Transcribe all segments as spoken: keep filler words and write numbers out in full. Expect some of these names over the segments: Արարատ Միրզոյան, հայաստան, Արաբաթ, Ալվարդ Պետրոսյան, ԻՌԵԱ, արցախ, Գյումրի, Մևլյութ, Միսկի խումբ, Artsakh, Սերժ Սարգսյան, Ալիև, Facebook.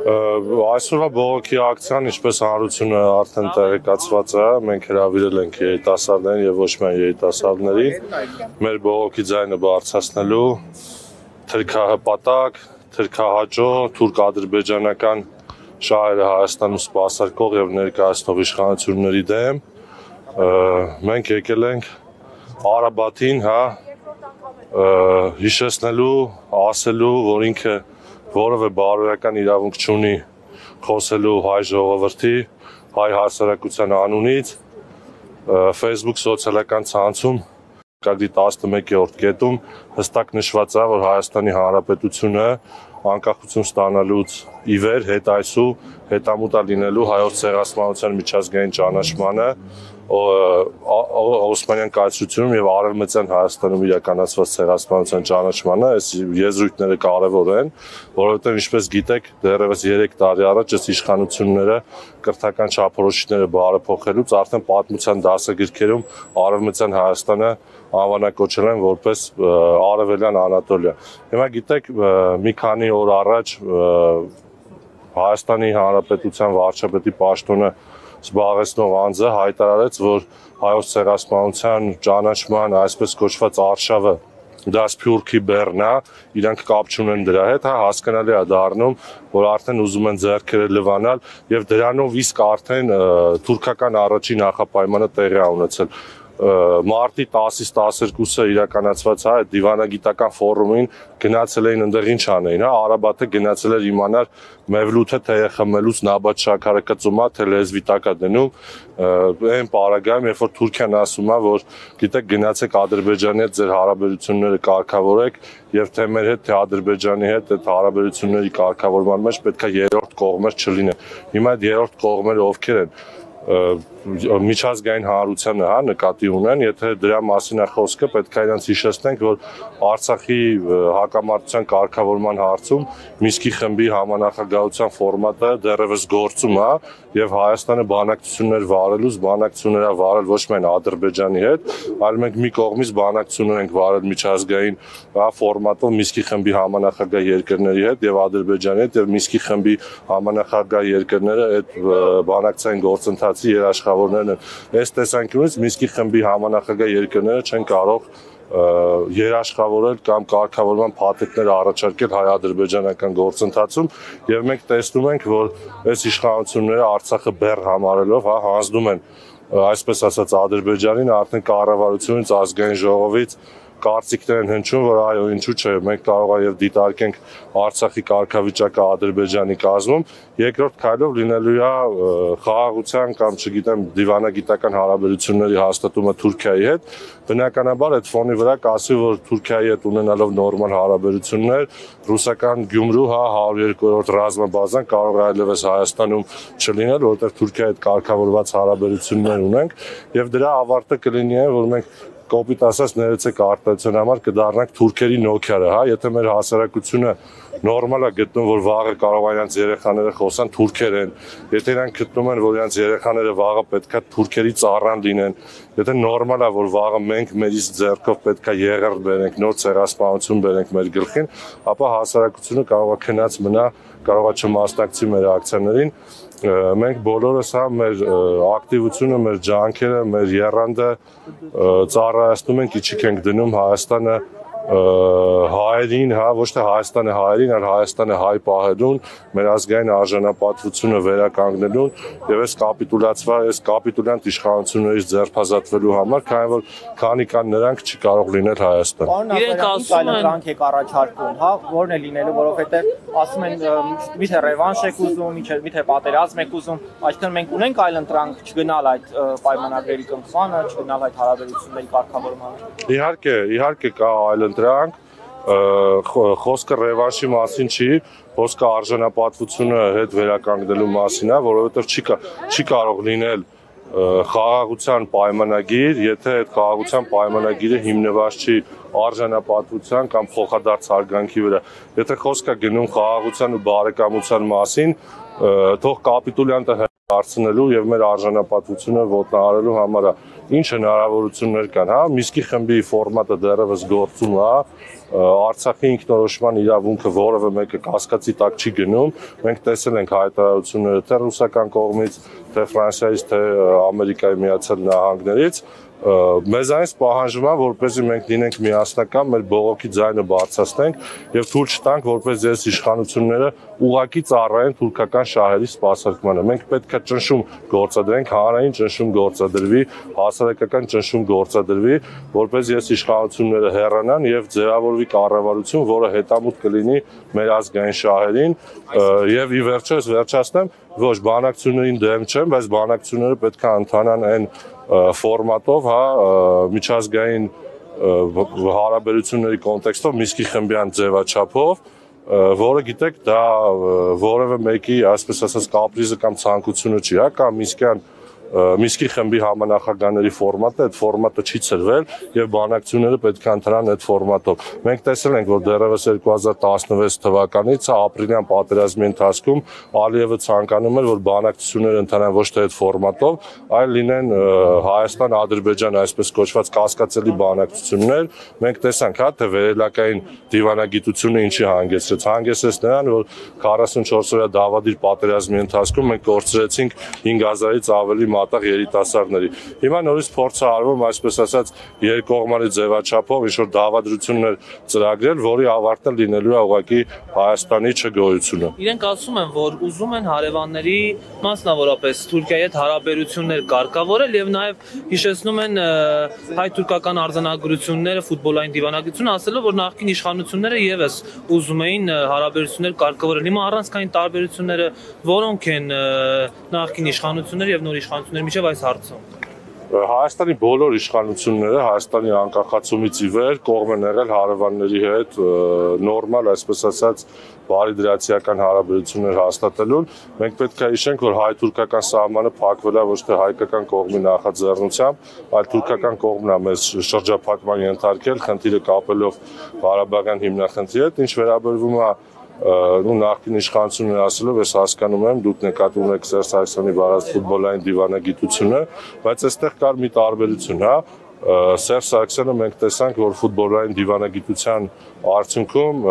Այսօրվա բողոքի ակցիան, ինչպես հանրությունը արդեն տեղեկացված է, մենք հրավիրել ենք երիտասարդներին եւ ոչ միայն երիտասարդներին, մեր բողոքի ձայնը բարձրացնելու թրքահպատակ, թրքահաճո, թուրք-ադրբեջանական շահերը Հայաստանում սպասարկող եւ ներկայացնող իշխանությունների դեմ, մենք եկել ենք Արաբաթին, հա, հիշեցնելու, ասելու, որ ինքը որովե բարոյական իրավունք չունի խոսելու հայ ժողովրդի, հայ հասարակության անունից, Facebook սոցիալական ցանցում, կարգի տասնմեկերորդ կետում, հստակ նշված է, որ Հայաստանի Հանրապետությունը անկախություն ստանալուց ի վեր հետայսու, հետամուտա լինելու հայոց ցեղասպանության միջազգային ճանաչմանը, Օսմանյան կայսրությունում եւ Արևմտյան Հայաստանում իրականացված ցեղասպանության ճանաչմանը, այս եզրույթները կարեւոր են, որովհետեւ ինչպես գիտեք, դեռևս երեք տարի առաջ այս իշխանությունները կրթական չափորոշիչները բարեփոխելուց արդեն պատմության դասագրքերում Արևմտյան Հայաստանը անվանակոչել են որպես Արևելյան Անատոլիա։ Հիմա գիտեք, մի քանի օր առաջ Հայաստանի Հանրապետության վարչապետի պաշտոնը զբաղեցնող անձը հայտարարեց, որ հայոց ցեղասպանության ճանաչման այսպես կոչված արշավը դա Սփյուռքի բեռն է, իրանք կապ չունեն դրա հետ, հա, հասկանալի է դառնում, որ արդեն ուզում են ձեռքերը լվանալ եւ դրանով իսկ արդեն թուրքական առաջին նախապայմանը տեղի ունեցել։ Մարտի տասից տասներկուսը իրականացված է դիվանագիտական ֆորումին, գնացել էին այնտեղ ինչ անեին, հա, Արաբաթը գնացել էր իմանալ Մևլութը թե խմելուց նաբադ շաքարը կծում է, թե լեզվի տակ է դնում։ Այն պարագայում, երբ որ Թուրքիան ասում է, որ գիտեք, գնացեք Ադրբեջանի հետ ձեր հարաբերությունները կարգավորեք, եւ թե մեր հետ, թե Ադրբեջանի հետ այդ հարաբերությունների կարգավորման մեջ պետք է երրորդ կողմեր չլինեն։ Հիմա այդ երրորդ կողմերը ովքեր են, միջազգային հանրությանը, հա, նկատի ունեն, եթե դրա մասին է խոսքը, պետք է իրենց հիշեցնենք, որ Արցախի հակամարտության կարգավորման հարցում Միսկի խմբի համանախագահության ֆորմատը դեռևս գործում է եւ Հայաստանը բանակցություններ վարելուց բանակցություններ է վարել ոչ միայն Ադրբեջանի հետ, այլ մենք մի կողմից բանակցություններ ենք վարել միջազգային ֆորմատով Միսկի խմբի համանախագահ երկրների հետ եւ Ադրբեջանի հետ եւ Միսկի խմբի համանախագահ երկրները այդ բանակցային գործընթացը երաշխավորներն են։ Այս տեսանկյունից Միսկի խմբի համանախագահ երկրները չեն կարող երաշխավորել կամ կարգավորման փաթեթներ առաջարկել հայ-ադրբեջանական գործընթացում եւ մենք տեսնում ենք, որ այս իշխանությունները Արցախը բեռ համարելով, հա, հանձնում են այսպես ասած Ադրբեջանին, արդեն կառավարությունից, ազգային ժողովից կարծիքներ են հնչում, որ այո, ինչու՞ չէ, մենք կարող է եւ դիտարկենք Արցախի կարգավիճակը Ադրբեջանի կազմում, երկրորդ քայլով լինելու է խաղաղության կամ չգիտեմ դիվանագիտական հարաբերությունների հաստատումը Թուրքիայի հետ, բնականաբար այդ ֆոնի վրա կասի, որ Թուրքիայի հետ ունենալով նորմալ հարաբերություններ, ռուսական Գյումրու, հա, հարյուրերկուերորդ ռազմաբազան կարող է այլևս Հայաստանում չլինել, որտեղ Թուրքիայի հետ կարգավորված հարաբերություններ ունենք, եւ դրա ավարտը կլինի, որ մենք կոպիտ ասած, ներեցեք արտահայտության համար, կդառնանք թուրքերի նոքիարը, հա, եթե մեր հասարակությունը նորմալ է գտնում, որ վաղը կարող է իրենց երեխաները խոսան թուրքերեն, եթե իրանք գտնում են, որ իրենց երեխաները վաղը պետք է թուրքերի ծառան լինեն, եթե նորմալ է, որ վաղը մենք մերից ձեռքով պետք է եղեռ բերենք, նոր ցեղասպանություն բերենք մեր գլխին, ապա հասարակությունը կարող է քնած մնա, կարող է չմասնակցի մեր ակցիաներին։ Մենք բոլորս, հա, մեր ակտիվությունը, մեր ջանքերը, մեր եռանդը ծառայացնում ենք, իչիք ենք դնում Հայաստանը հայերին, հա, ոչ թե Հայաստանը հայերին, այլ Հայաստանը հայ պահելուն, մեր ազգային արժանապատվությունը վերականգնելուն եւ այս կապիտուլացված, այս կապիտուլանտ իշխանություններից ձերբազատվելու համար, քանի որ քանի կան նրանք, չի կարող լինել Հայաստան։ Իրենք ասում են, դրանք եք առաջարկում, հա, որն է լինելու, որովհետեւ ասում են, միթե ռևանշ եք ուզում, միթե պատերազմ եք ուզում, այսինքն մենք ունենք այլընտրանք չգնալ այդ պայմանագրերի կնքմանը, չգնալ այդ հարաբերությունների կարգավորմանը։ Իհարկե, իհարկե կա այլընտրանք։ Խոսքը ռևանշի մասին չի, խոսքը արժանապատվությունը հետ վերականգնելու մասին է, որովհետև չի կարող լինել խաղաղության պայմանագիր, եթե այդ խաղաղության պայմանագիրը հիմնված չի արժանապատվության կամ փոխադարձ հարգանքի վրա։ Եթե խոսքը գնում խաղաղության ու բարեկամության մասին, թող կապիտուլյանտը հարցնելու եւ մեր արժանապատվությունը ոտնահարելու համար ինչ հնարավորություններ կան, հա, Միսկի խմբի ֆորմատը դեռևս գործում է, Արցախի ինքնորոշման իրավունքը որևէ մեկը կասկածի տակ չի գնում, մենք տեսել ենք հայտարարությունները թե ռուսական կողմից, թե Ֆրանսիայից, թե Ամերիկայի Միացյալ Նահանգներից, մեզանից պահանջվում է, որպեսզի մենք լինենք միասնական, մեր բողոքի ձայնը բարձրացնենք եւ թույլ չտանք, որպես այս իշխանությունները ուղղակի ծառայեն թուրքական շահերի սպասարկմանը։ Մենք պետք է ճնշում գործադրենք, հանրային ճնշում գործադրվի, հասարակական ճնշում գործադրվի, որպեսզի այս իշխանությունները հեռանան եւ ձևավորվի կառավարություն, որը հետամուտ կլինի մեր ազգային շահերին եւ ի վերջո ես վերջացնեմ, ոչ բանակցություններին դեմ չեմ, բայց բանակցությունները պետք է ընթանան այն formatov, ha, միջազգային հարաբերությունների կոնտեքստով, Միսկի խմբյան ձևաչափով, որը գիտեք, դա որևէ մեկի, այսպես ասած, կապրիզը կամ ցանկությունը չի, հա, կամ Միսկյան Միսկի խմբի համանախագահների ֆորմատը, այդ ֆորմատը չի ծրվել եւ բանակցությունները պետք է ընթանան այդ ֆորմատով։ Մենք տեսել ենք, որ դեռևս երկու հազար տասնվեց թվականից ապրիլյան պատերազմի ընթացքում Ալիևը ցանկանում էր, որ բանակցությունները ընթանան ոչ թե այդ ֆորմատով, այլ լինեն Հայաստան-Ադրբեջան այսպես կոչված կասկածելի բանակցություններ։ Մենք տեսանք, հա, թե վերելակային դիվանագիտությունը ինչի հանգեցրեց։ Հանգեցրեց նրան, որ քառասունչորսօրյա դավադիր պատերազմի ընթացքում մենք կորցրեցինք հինգ հազարից ավելի մատաղ երիտասարդների։ Հիմա նորից փորձ է արվում, այսպես ասած, երկկողմանի ձևաչափով ինչ որ դավադրություններ ծրագրել, որի ավարտը լինելու է ուղղակի Հայաստանի չգոյությունը։ Իրենք ասում են, որ ուզում են հարևանների, մասնավորապես Թուրքիայի հետ հարաբերություններ կարգավորել եւ նաեւ հիշեցնում են հայ-թուրքական արձանագրությունները, ֆուտբոլային դիվանագիտությունը, ասելով, որ նախկին իշխանությունները եւս ուզում էին հարաբերություններ կարգավորել։ Հիմա առանցքային տարբերությունները որոնք են նախկին իշխանությունները եւ նոր իշխանությունները միջև այս հարցում։ Հայաստանի բոլոր իշխանությունները Հայաստանի անկախացումից ի վեր կողմ են եղել հարևանների հետ նորմալ, այսպես ասած, բարի դրացիական հարաբերություններ հաստատելուն։ Մենք պետք է հիշենք, որ հայ-թուրքական սահմանը փակվել է ոչ թե հայկական կողմի նախաձեռնությամբ, այլ թուրքական կողմն է մեզ շրջափակման ենթարկել, խնդիրը կապելով Ղարաբաղյան հիմնախնդրի հետ, ինչ վերաբերվում է ու նախկին իշխանությունն ասելով, ես հասկանում եմ, դուք նկատի ունեք Սերժ Սարգսյանի վարած ֆուտբոլային դիվանագիտությունը, բայց այստեղ կար մի տարբերություն, հա, Սերժ Սարգսյանը մենք տեսանք, որ ֆուտբոլային դիվանագիտության արդյունքում,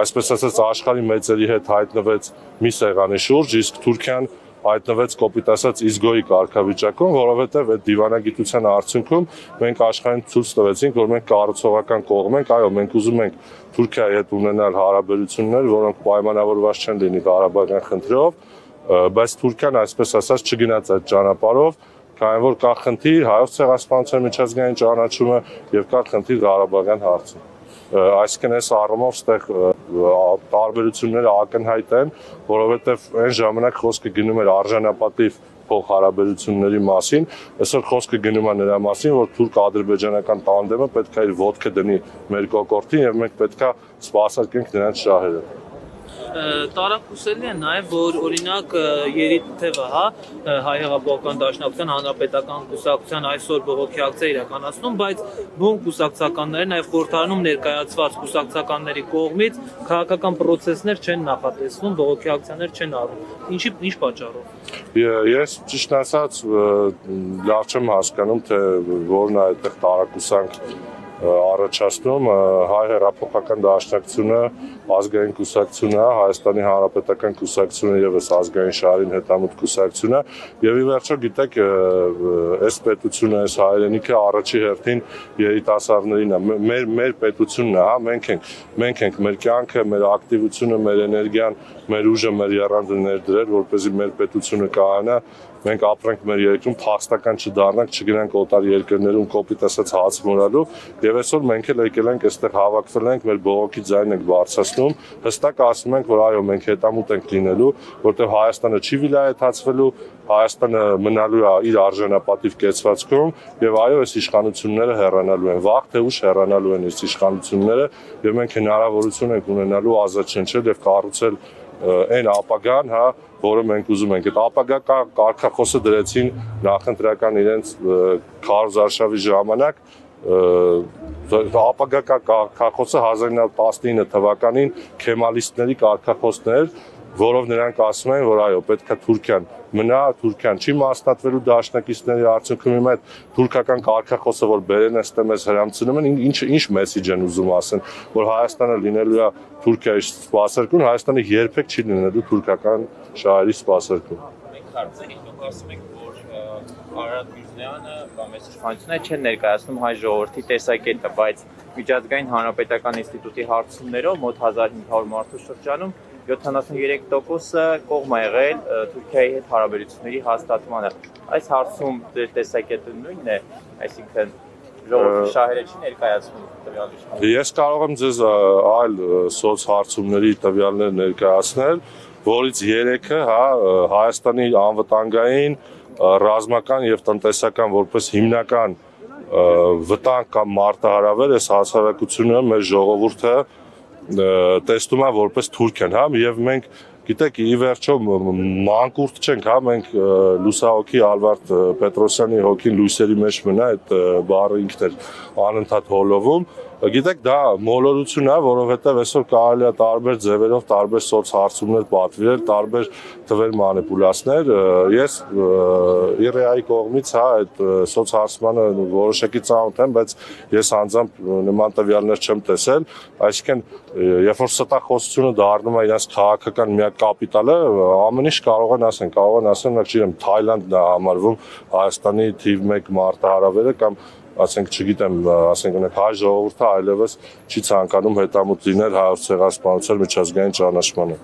այսպես ասած, աշխարհի մեծերի հետ հայտնվեց մի սեղանի շուրջ, իսկ Թուրքիան հայտնվեց կոպիտ ասած իզգոյի կարգավիճակում, որովհետև այդ դիվանագիտության արդյունքում մենք աշխարհին ցույց տվեցինք, որ մենք կառուցողական կողմ ենք, այո, մենք ուզում ենք Թուրքիայի հետ ունենալ հարաբերություններ, որոնք պայմանավորված չեն լինի Ղարաբաղյան խնդրով, բայց Թուրքիան այսպես ասած չգնաց այդ ճանապարհով, քանի որ կա խնդիր հայոց ցեղասպանության միջազգային ճանաչումը եւ կա խնդիր Ղարաբաղյան հարցում։ Այսինքն այս առումով ստեղ տարբերությունները ակնհայտ են, որովհետև այն ժամանակ խոսքը գնում էր արժանապատիվ փոխհարաբերությունների մասին, այսօր խոսքը գնում է նրա մասին, որ թուրք-ադրբեջանական տանդեմը պետք է իր ոտքը դնի մեր կոկորդին եւ մենք պետք է սպասարկենք նրանց շահերը։ Տարակուսելի է նաեւ, որ օրինակ երիտևը, հա, հայ հեղափոխական դաշնակցության հանրապետական կուսակցության այսօր բողոքի ակցիա իրականացնում, բայց բուն կուսակցականները նաեւ խորհրդարանում ներկայացված կուսակցականների կողմից քաղաքական պրոցեսներ չեն նախատեսվում, բողոքի ակցիաներ չեն արվում։ Ինչի ինչ պատճառով։ Ես ճիշտ ասած լավ չեմ հասկանում, թե որն է այդտեղ տարակուսանք առաջացնում, հայ հեղափոխական դաշնակցությունը ազգային կուսակցությունը, Հայաստանի Հանրապետական կուսակցությունը եւս ազգային շահերին հետամուտ կուսակցությունը, եւ ի վերջո գիտեք, այս պետությունը, այս հայրենիքը առաջի հերթին երիտասարդներին է, մեր մեր պետությունն է, հա, մենք ենք, մենք ենք մեր կյանքը, մեր ակտիվությունը, մեր էներգիան, մեր ուժը, մեր եռանդը ներդրել, որպեսզի մեր պետությունը կայանա, մենք ապրենք մեր երկրում, փախստական չդառնանք, չգնանք օտար երկրներում կոպիտ ասած հաց մորալու, եւ այսօր մենք էլ եկել ենք այստեղ հավաքվել ենք, մեր բողոքի ձայնն ենք բարձրացնում, հստակ ասում ենք, որ այո, մենք հետամուտ ենք լինելու, որտեղ Հայաստանը չի վիլայեթացվելու, Հայաստանը մնալու է իր արժանապատիվ կեցվածքում, եւ այո, այս իշխանությունները հեռանալու են, վաղ թե ուշ հեռանալու են այս իշխանությունները, եւ մենք հնարավորություն ենք ունենալու ազատ շնչել եւ կառուցել այն ապագան, հա, որը մենք ուզում ենք։ Այդ ապագա կարգախոսը դրեցին նախընտրական իրենց քարոզարշավի ժամանակ, ապագա կարգախոսը հազար ինը տասնինը թվականին քեմալիստների կարգախոսն էր, vorov նրանք ասում են, որ այո, պետք է Թուրքիան մնա, Թուրքիան չի մասնատվելու դաշնակիցների արդյունքում իմ այդ թուրքական կարգախոսը որ բերեն էստե մեզ հրամցնում են, ինչ ինչ մեսիջ են ուզում ասեն, որ Հայաստանը լինելու է Թուրքիայի սպասարկուն, Հայաստանը երբեք չի լինելու թուրքական շահերի սպասարկուն։ Մենք կարծենք, դուք ասում եք, որ Արարատ Միրզոյանը կամ այս իշխանությունը չեն ներկայացնում հայ ժողովրդի տեսակետը, բայց միջազգային հանրապետական ինստիտուտի հարցումներով մոտ հազար ու հինգ հարյուր մարդու շրջանում յոթանասունուերեք տոկոսը կողմ է եղել Թուրքիայի հետ հարաբերությունների հաստատմանը։ Այս հարցում ձեր տեսակետը նույնն է, այսինքն ժողովրդի շահերը չի ներկայացնում տվյալ իշխանությունը։ Ես կարող եմ ձեզ այլ սոցհարցումների տվյալներ ներկայացնել, որից երեքը Հայաստանի անվտանգային, ռազմական և տնտեսական որպես հիմնական վտանգ կամ մարտահրավեր այս հասարակությունը մեր ժողովուրդը տեսնում է որպես Թուրքիան, հա, եւ մենք գիտեք, ի վերջո մանկուրտ չենք, հա, մենք լուսահոգի Ալվարդ Պետրոսյանի հոգին լույսերի մեջ մնա այդ բառը ինքն էր անընդհատ հոլովում։ Գիտեք, դա մոլորություն է, որովհետեւ այսօր կարելի է տարբեր ձևերով, տարբեր սոցհարցումներ պատվիրել, տարբեր թվեր մանիպուլացնել։ Ես ԻՌԵԱ-ի կողմից, հա, այդ սոցհարցմանը որոշակի ծանոթ եմ, բայց ես անձամբ նման տվյալներ չեմ տեսել, այսինքն երբ որ ստախոսությունը դառնում է իրենց քաղաքական միակ կապիտալը, ամեն ինչ կարող են ասեն, կարող են ասեն, չգիտեմ, Թայլանդն է համարվում Հայաստանի թիվ մեկ մարտահրավերը կամ ասենք չգիտեմ, ասենք ունենք հայ ժողովուրդը այլևս չի ցանկանում հետամուտ լինել հայոց ցեղասպանության միջազգային ճանաչմանը։